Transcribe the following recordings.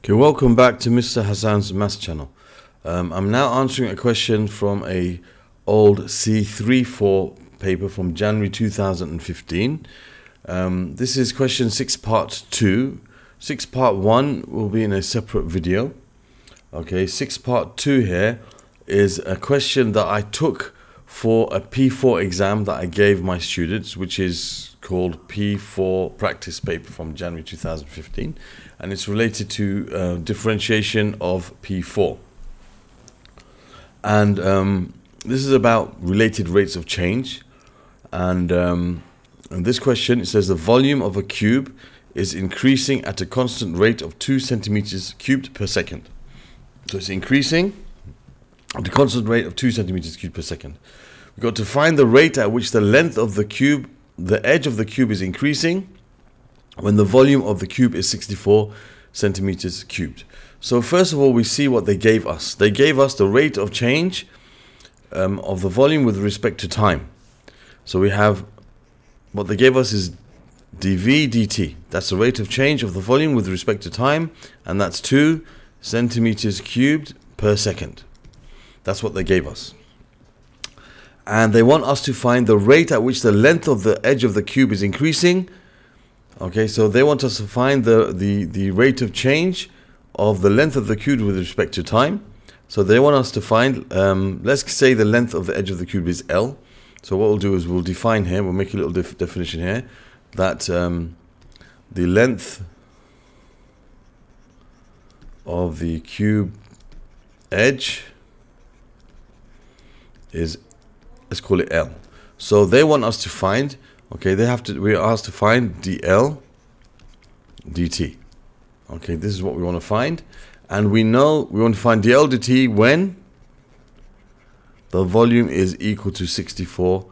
Okay, welcome back to Mr Hassaan's Maths Channel. I'm now answering a question from an old C34 paper from January 2015. This is question 6 part 2. 6 part 1 will be in a separate video. Okay, 6 part 2 here is a question that I took for a P4 exam that I gave my students, which is called P4 practice paper from January 2015, and it's related to differentiation of P4. And this is about related rates of change. And this question, it says the volume of a cube is increasing at a constant rate of 2 centimeters cubed per second. So it's increasing at a constant rate of 2 centimeters cubed per second. We've got to find the rate at which the length of the cube, the edge of the cube, is increasing when the volume of the cube is 64 centimeters cubed. So first of all, we see what they gave us. They gave us the rate of change of the volume with respect to time. So we have, what they gave us is dv dt. That's the rate of change of the volume with respect to time, and that's 2 centimeters cubed per second. That's what they gave us. And they want us to find the rate at which the length of the edge of the cube is increasing. Okay, so they want us to find the rate of change of the length of the cube with respect to time. So they want us to find, let's say the length of the edge of the cube is L. So what we'll do is we'll define here, we'll make a little definition here, that the length of the cube edge is, let's call it L. So they want us to find, okay, we're asked to find dL dt. Okay, this is what we want to find. And we know we want to find dL dt when the volume is equal to 64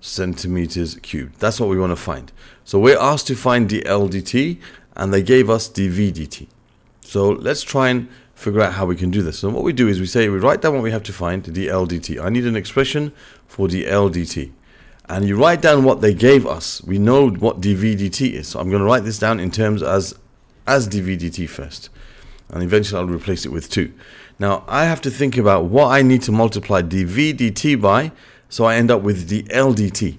centimeters cubed. That's what we want to find. So we're asked to find dL dt, and they gave us dv dt. So let's try and figure out how we can do this. So what we do is we say, we write down what we have to find, dL dt. I need an expression for dL dt. And you write down what they gave us. We know what dv dt is. So I'm going to write this down in terms as dv dt first. And eventually I'll replace it with 2. Now I have to think about what I need to multiply dv dt by, so I end up with dL dt.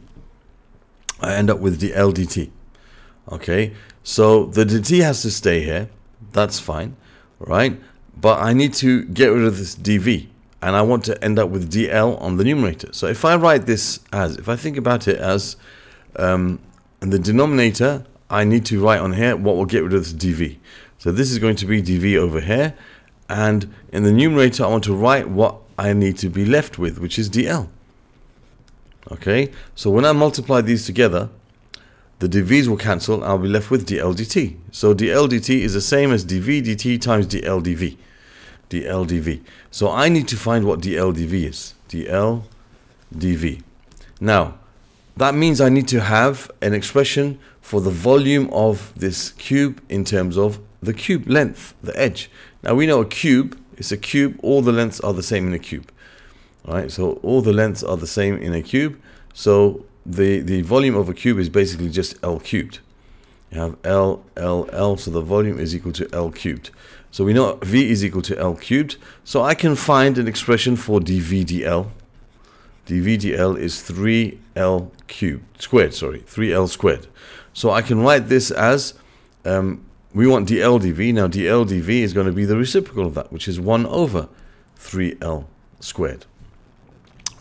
I end up with dL dt. Okay, so the dt has to stay here. That's fine, right? But I need to get rid of this dv, and I want to end up with dl on the numerator. So if I write this as, if I think about it as, in the denominator, I need to write on here what will get rid of this dv. So this is going to be dv over here, and in the numerator I want to write what I need to be left with, which is dl. Okay, so when I multiply these together, the dv's will cancel, and I'll be left with dl dt. So dl dt is the same as dv dt times dl dv. dl dv. So I need to find what dl dv is. dl dv. Now, that means I need to have an expression for the volume of this cube in terms of the cube length, the edge. Now we know a cube, it's a cube, all the lengths are the same in a cube. All right, so all the lengths are the same in a cube. So the volume of a cube is basically just L cubed. You have L, L, L, so the volume is equal to L cubed. So we know V is equal to L cubed. So I can find an expression for dV dL. dV dL is 3L cubed, squared, sorry, 3L squared. So I can write this as, we want dL dV. Now dL dV is going to be the reciprocal of that, which is 1 over 3L squared.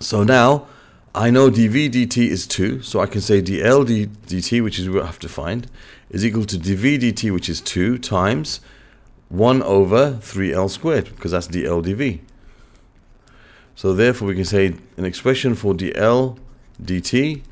So now, I know dv dt is 2, so I can say dl dt, which is what I have to find, is equal to dv dt, which is 2, times 1 over 3l squared, because that's dl dv. So therefore we can say an expression for dl dt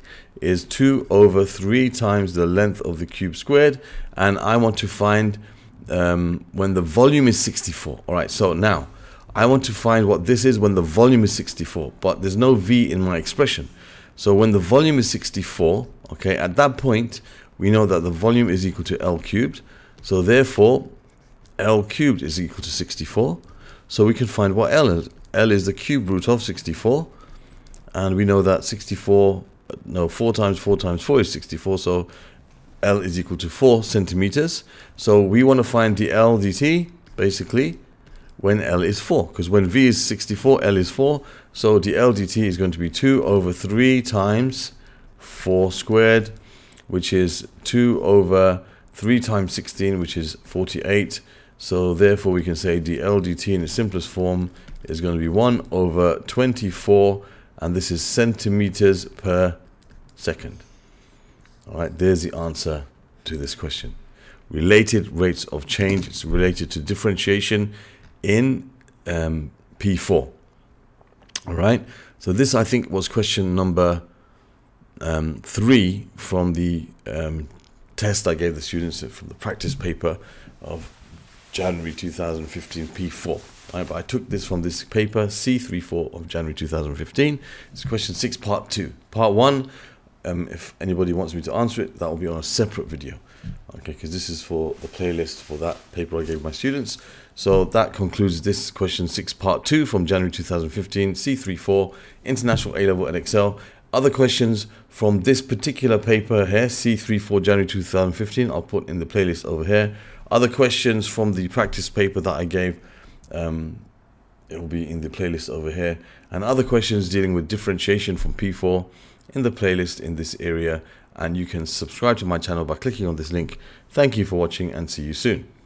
is 2 over 3 times the length of the cube squared, and I want to find when the volume is 64. Alright, so now I want to find what this is when the volume is 64, but there's no V in my expression. So when the volume is 64, okay, at that point, we know that the volume is equal to L cubed. So therefore, L cubed is equal to 64. So we can find what L is. L is the cube root of 64. And we know that 4 times 4 times 4 is 64. So L is equal to 4 centimeters. So we want to find dL dt basically when L is 4, because when V is 64, L is 4, so the LDT is going to be 2 over 3 times 4 squared, which is 2 over 3 times 16, which is 48. So therefore we can say the LDT in its simplest form is going to be 1 over 24, and this is centimeters per second. Alright, there's the answer to this question. Related rates of change, it's related to differentiation in P4. All right, so this I think was question number 3 from the test I gave the students from the practice paper of January 2015 P4. Right, but I took this from this paper C34 of January 2015. It's question 6 part 2. Part 1, if anybody wants me to answer it, that will be on a separate video. Okay, because this is for the playlist for that paper I gave my students. So that concludes this question 6 part 2 from January 2015 C34 International A-Level Edexcel. Other questions from this particular paper here, C34 January 2015, I'll put in the playlist over here. Other questions from the practice paper that I gave, it will be in the playlist over here. And other questions dealing with differentiation from P4 in the playlist in this area. And you can subscribe to my channel by clicking on this link. Thank you for watching and see you soon.